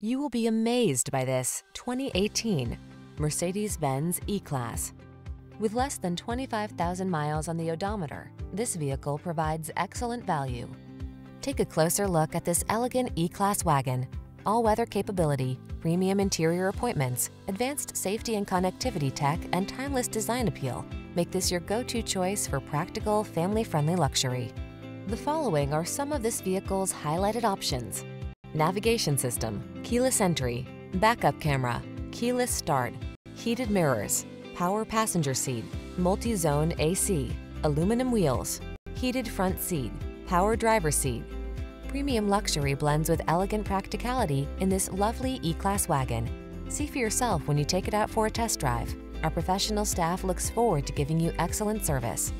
You will be amazed by this 2018 Mercedes-Benz E-Class. With less than 25,000 miles on the odometer, this vehicle provides excellent value. Take a closer look at this elegant E-Class wagon. All-weather capability, premium interior appointments, advanced safety and connectivity tech, and timeless design appeal make this your go-to choice for practical, family-friendly luxury. The following are some of this vehicle's highlighted options: navigation system, keyless entry, backup camera, keyless start, heated mirrors, power passenger seat, multi-zone AC, aluminum wheels, heated front seat, power driver seat. Premium luxury blends with elegant practicality in this lovely E-Class wagon. See for yourself when you take it out for a test drive. Our professional staff looks forward to giving you excellent service.